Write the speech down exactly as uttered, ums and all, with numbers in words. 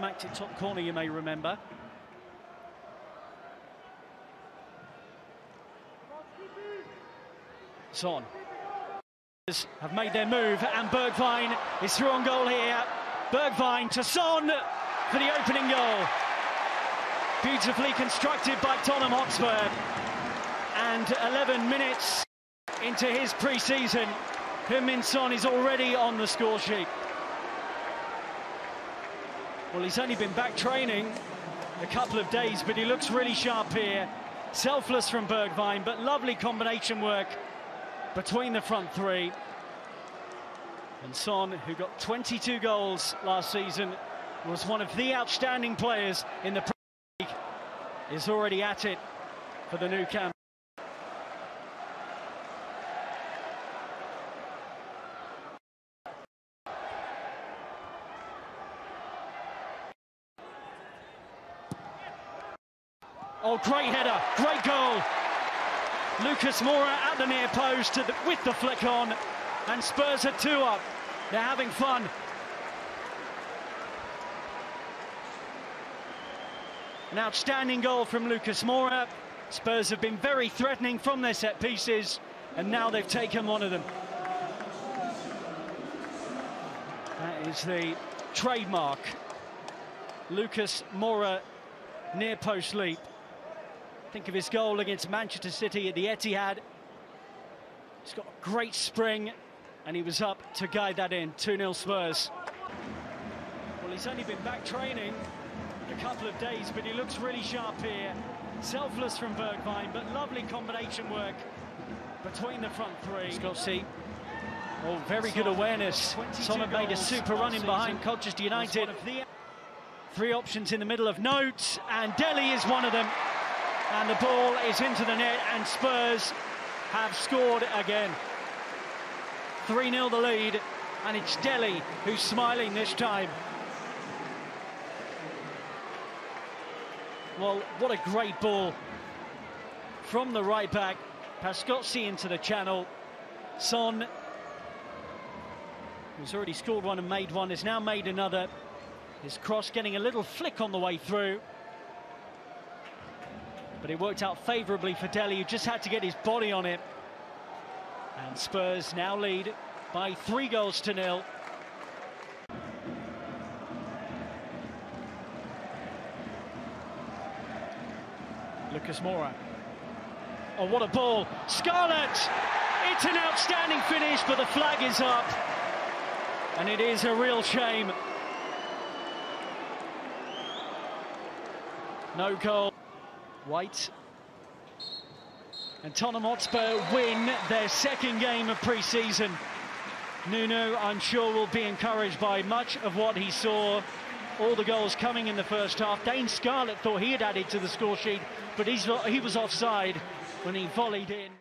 Smacked it top corner, you may remember. Son have made their move, and Bergwijn is through on goal here. Bergwijn to Son for the opening goal. Beautifully constructed by Tottenham Hotspur. And eleven minutes into his pre-season, Heung-Min Son is already on the score sheet. Well, he's only been back training a couple of days, but he looks really sharp here. Selfless from Bergwijn, but lovely combination work between the front three. And Son, who got twenty-two goals last season, was one of the outstanding players in the Premier League, is already at it for the new camp. Oh, great header, great goal. Lucas Moura at the near post to the, with the flick on, and Spurs are two up. They're having fun. An outstanding goal from Lucas Moura. Spurs have been very threatening from their set pieces, and now they've taken one of them. That is the trademark Lucas Moura near post leap. Think of his goal against Manchester City at the Etihad. He's got a great spring, and he was up to guide that in. two nil Spurs. Well, he's only been back training a couple of days, but he looks really sharp here. Selfless from Bergwijn, but lovely combination work between the front three. Pascozzi. Oh, very good awareness. Son had made a super run in behind Colchester United. Three options in the middle of note, and Dele is one of them. And the ball is into the net, and Spurs have scored again. three nil the lead, and it's Dele who's smiling this time. Well, what a great ball from the right back. Pascozzi into the channel. Son, who's already scored one and made one, has now made another. His cross getting a little flick on the way through. But it worked out favourably for Dele, who just had to get his body on it. And Spurs now lead by three goals to nil. Lucas Moura. Oh, what a ball. Scarlett! It's an outstanding finish, but the flag is up. And it is a real shame. No goal. White, and Tottenham Hotspur win their second game of pre-season. Nuno, I'm sure, will be encouraged by much of what he saw. All the goals coming in the first half. Dane Scarlett thought he had added to the score sheet, but he's, he was offside when he volleyed in.